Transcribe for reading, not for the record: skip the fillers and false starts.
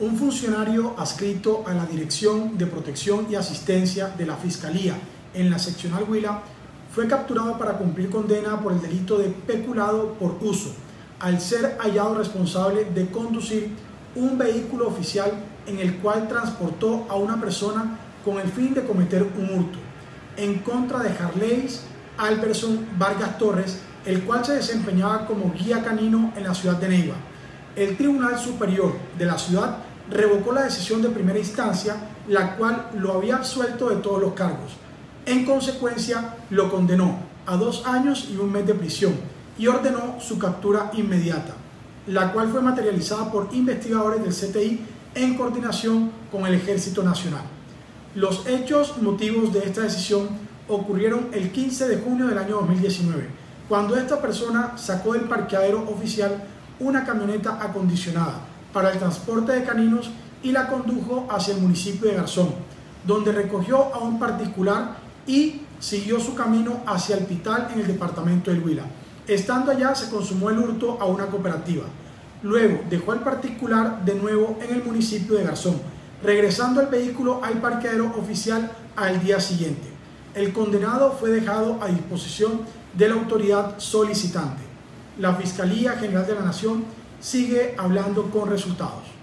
un funcionario adscrito a la Dirección de Protección y Asistencia de la Fiscalía en la seccional Huila fue capturado para cumplir condena por el delito de peculado por uso, al ser hallado responsable de conducir un vehículo oficial en el cual transportó a una persona con el fin de cometer un hurto, en contra de Jarleys Alberson Vargas Torres, el cual se desempeñaba como guía canino en la ciudad de Neiva. El Tribunal Superior de la ciudad revocó la decisión de primera instancia, la cual lo había absuelto de todos los cargos. En consecuencia, lo condenó a 2 años y 1 mes de prisión y ordenó su captura inmediata, la cual fue materializada por investigadores del CTI en coordinación con el Ejército Nacional. Los hechos motivos de esta decisión ocurrieron el 15 de junio del año 2019, cuando esta persona sacó del parqueadero oficial una camioneta acondicionada para el transporte de caninos y la condujo hacia el municipio de Garzón, donde recogió a un particular y siguió su camino hacia el Pital en el departamento del Huila. Estando allá se consumó el hurto a una cooperativa. Luego dejó al particular de nuevo en el municipio de Garzón, regresando el vehículo al parqueadero oficial al día siguiente. El condenado fue dejado a disposición de la autoridad solicitante. La Fiscalía General de la Nación sigue hablando con resultados.